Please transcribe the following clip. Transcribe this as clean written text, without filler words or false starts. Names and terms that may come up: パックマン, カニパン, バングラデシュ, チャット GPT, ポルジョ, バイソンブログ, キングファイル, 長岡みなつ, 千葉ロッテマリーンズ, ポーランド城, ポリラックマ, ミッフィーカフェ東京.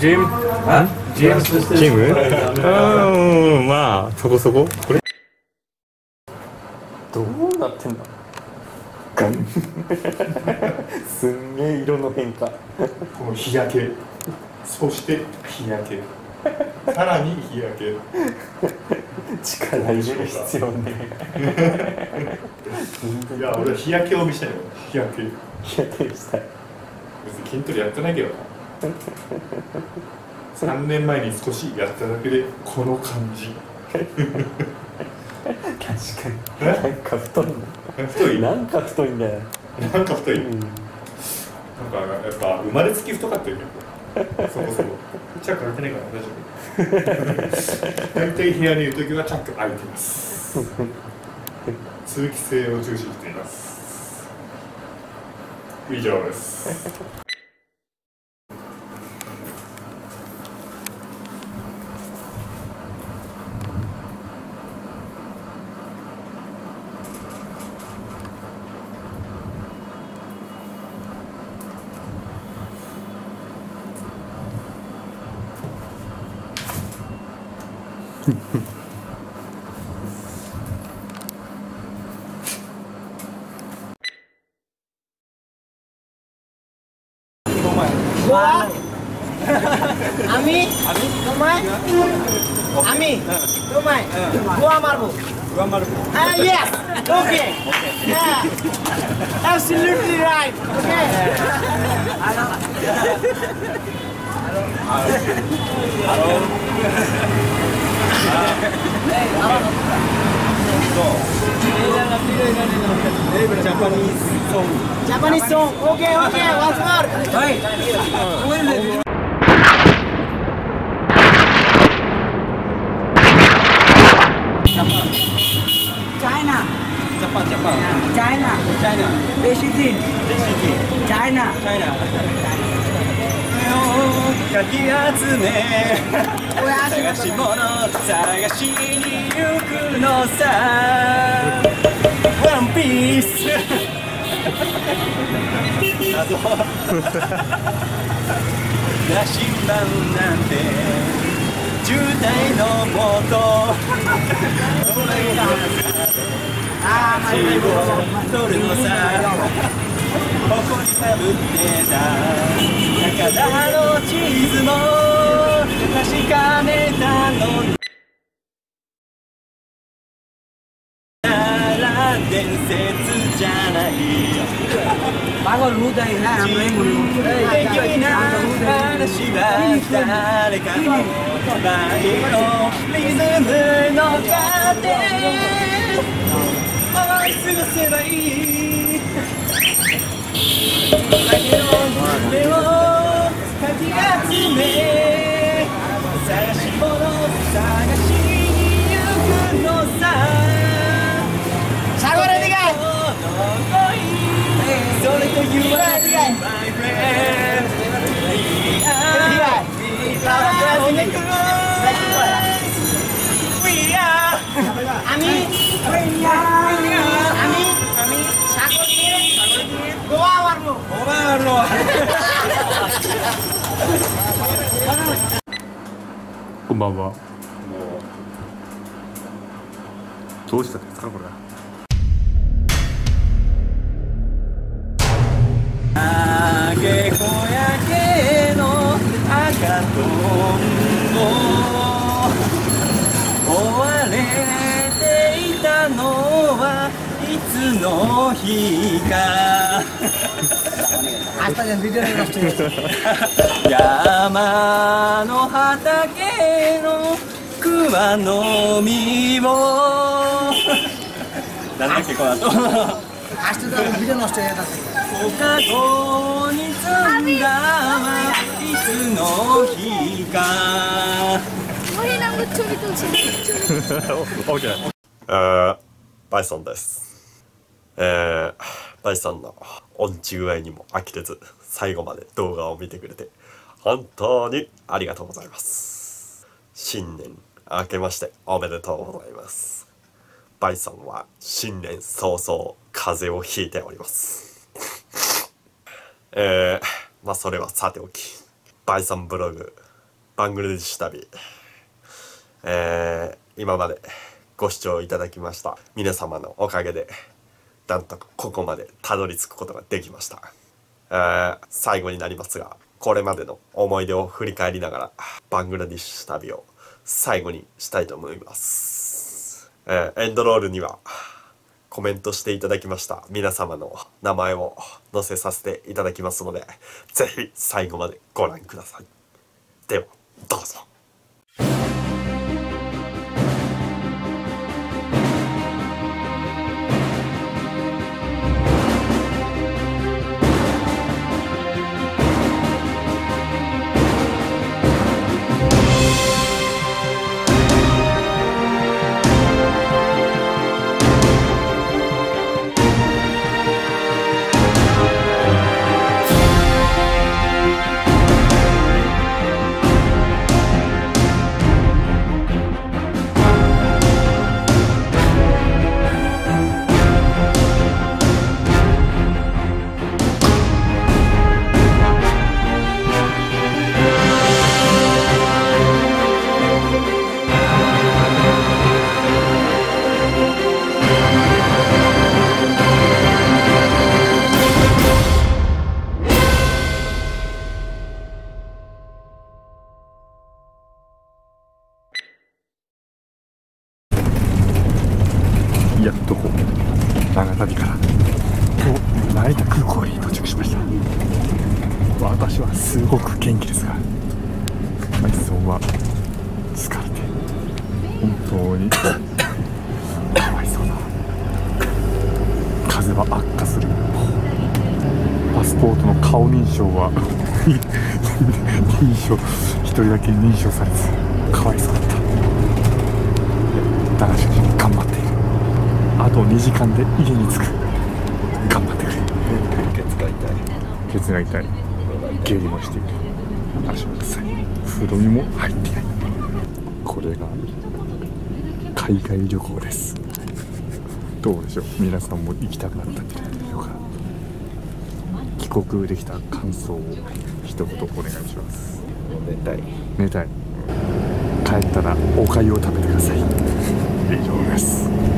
ジムまあそこそこ。これどうなってんだすんげえ色の変化この日焼け、そして日焼け、さらに日焼け力入れる必要ねいや俺日焼けを見せたいよ。日焼けしたい。別に筋トレやってないけどな3年前に少しやっただけでこの感じ確かになんか太いんだよ。なんかやっぱ生まれつき太かったよね。そもそもチャック開いてないから大丈夫。大体部屋にいるときはチャック開いてます通気性を重視しています。以上ですJapanese song. Okay, once more. Right. China. China.かき集め探し物探しに行くのさワンピース謎なしまんなんて渋滞のもと足を取るのさここにかぶってた高田の地図も確かめたのになら伝説じゃない自分で良いな話は誰かのバイのリズムの糧追い過ごせばいい「先の夢をかき集め」「探し物探しに行くのさ」「シャゴレディガイ」「それと言われるマイフレンド」「We are We areこんばんは。どうしたんですかこれ。あげこやけの赤とんぼ追われていたのはいつの日か。山の畑の桑の実もなんだっけこの後おかごに積んだはいつの日かバイソンです。バイソンの音痴具合にも飽きれず最後まで動画を見てくれて本当にありがとうございます。新年明けましておめでとうございます。バイソンは新年早々風邪をひいておりますまあそれはさておき、バイソンブログバングラデシュ旅、今までご視聴いただきました皆様のおかげでなんとここまでたどり着くことができました。最後になりますが、これまでの思い出を振り返りながらバングラデシュ旅を最後にしたいと思います。エンドロールにはコメントしていただきました皆様の名前を載せさせていただきますので、ぜひ最後までご覧ください。ではどうぞ。やっとこう長旅から今日成田空港に到着しました。私はすごく元気ですが、海さんは疲れて本当にかわいそうだ。風は悪化する。パスポートの顔認証は一人だけ認証されず、かわいそうだった。だがしかし頑張っている。あと2時間で家に着く。頑張ってくれ。ケツが痛い。下痢もしている。足も臭い。風呂にも入っていない。これが海外旅行です。どうでしょう、皆さんも行きたくなったんじゃないでしょうか。帰国できた感想を一言お願いします。寝たい。帰ったらお粥を食べてください。以上です。